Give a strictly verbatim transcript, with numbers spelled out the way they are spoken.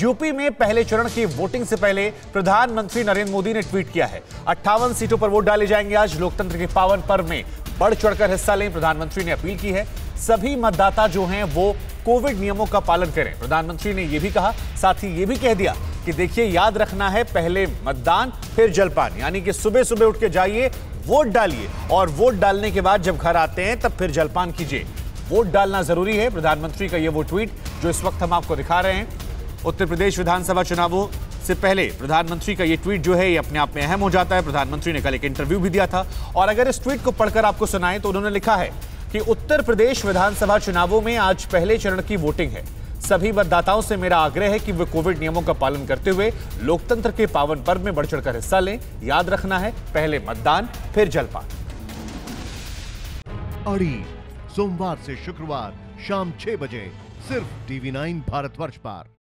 UP में पहले चरण की वोटिंग से पहले प्रधानमंत्री नरेंद्र मोदी ने ट्वीट किया है। अट्ठावन सीटों पर वोट डाले जाएंगे। आज लोकतंत्र के पावन पर्व में बढ़ चढ़कर हिस्सा लें, प्रधानमंत्री ने अपील की है। सभी मतदाता जो हैं वो कोविड नियमों का पालन करें, प्रधानमंत्री ने यह भी कहा। साथ ही ये भी कह दिया कि देखिए, याद रखना है पहले मतदान फिर जलपान, यानी कि सुबह सुबह उठ के जाइए, वोट डालिए और वोट डालने के बाद जब घर आते हैं तब फिर जलपान कीजिए। वोट डालना जरूरी है, प्रधानमंत्री का ये वो ट्वीट जो इस वक्त हम आपको दिखा रहे हैं। उत्तर प्रदेश विधानसभा चुनावों से पहले प्रधानमंत्री का ये ट्वीट जो है ये अपने आप में अहम हो जाता है। प्रधानमंत्री ने कल एक इंटरव्यू भी दिया था और अगर इस ट्वीट को पढ़कर आपको सुनाएं तो उन्होंने लिखा है कि उत्तर प्रदेश विधानसभा चुनावों में आज पहले चरण की वोटिंग है। सभी मतदाताओं से मेरा आग्रह है कि वे कोविड नियमों का पालन करते हुए लोकतंत्र के पावन पर्व में बढ़ चढ़कर हिस्सा लें। याद रखना है पहले मतदान फिर जलपान। अड़ी सोमवार से शुक्रवार शाम छह बजे सिर्फ टीवी नाइन भारतवर्ष पर।